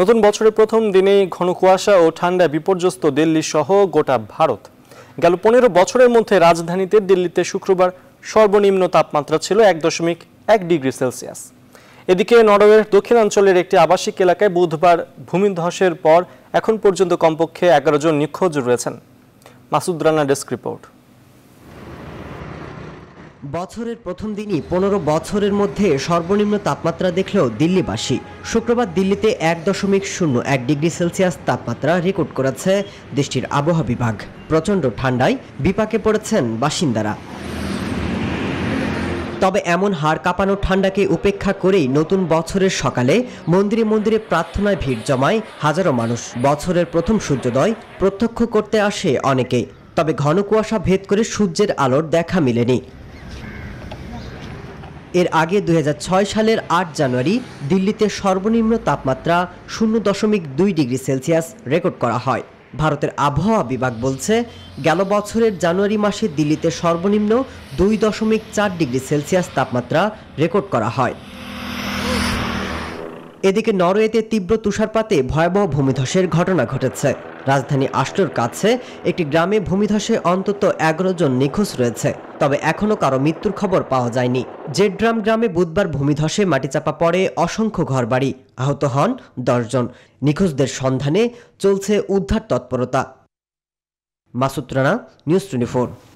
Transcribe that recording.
নতুন বছরের প্রথম দিনেই ঘন কুয়াশা ও ঠান্ডা বিপর্যস্ত দিল্লি সহ গোটা ভারত। গেল ১৫ বছরের মধ্যে রাজধানীতে দিল্লিতে শুক্রবার সর্বনিম্ন তাপমাত্রা ছিল ১.১ ডিগ্রি সেলসিয়াস। এদিকে নরওয়ের দক্ষিণাঞ্চলের একটি আবাসিক এলাকায় বুধবার ভূমিধসের পর এখন পর্যন্ত কমপক্ষে ১১ জন নিখোঁজ রয়েছেন। Masud Rana desk report. বছরের প্রথম দিনই ১৫ বছরের মধ্যে সর্বনিম্ন তাপমাত্রা দেখলেও দিল্লিবাসী। শুক্রবার দিল্লিতে ১.০১ ডিগ্রি সেলসিয়াস তাপমাত্রা রেকর্ড করেছে দেশটির আবহাওয়া বিভাগ। প্রচণ্ড ঠান্ডায় বিপাকে পড়েছেন বাসিন্দারা। তবে এমন হাড় কাঁপানো ঠান্ডাকে উপেক্ষা করেই নতুন বছরের সকালে মন্দিরে মন্দিরে প্রার্থনায় ভিড় জমায় হাজারো মানুষ। বছরের প্রথম সূর্যোদয় প্রত্যক্ষ করতে আসে অনেকে। তবে ঘন কুয়াশা ভেদ করে সূর্যের আলোর দেখা মেলেনি। এর আগে ২০০৬ সালের ৮ জানুয়ারি দিল্লিতে সর্বনিম্ন তাপমাত্রা ০.২ ডিগ্রি সেলসিয়াস রেকর্ড করা হয়। ভারতের আবহাওয়া বিভাগ বলছে, গেল বছরের জানুয়ারি মাসে দিল্লিতে সর্বনিম্ন ২.৪ ডিগ্রি সেলসিয়াস তাপমাত্রা রেকর্ড করা হয়। এদিকে নরওয়েতে তীব্র তুষারপাতে ভয়াবহ ভূমিধসের ঘটনা ঘটেছে। রাজধানী আশ্লোর কাছে একটি গ্রামে ভূমিধসে অন্তত ১১ জন নিখোঁজ রয়েছে। তবে এখনও কারো মৃত্যুর খবর পাওয়া যায়নি। জেড্রাম গ্রামে বুধবার ভূমিধসে মাটিচাপা পড়ে অসংখ্য ঘরবাড়ি, আহত হন ১০ জন। নিখোঁজদের সন্ধানে চলছে উদ্ধার তৎপরতা। মাসুদ রানা, নিউজ 24।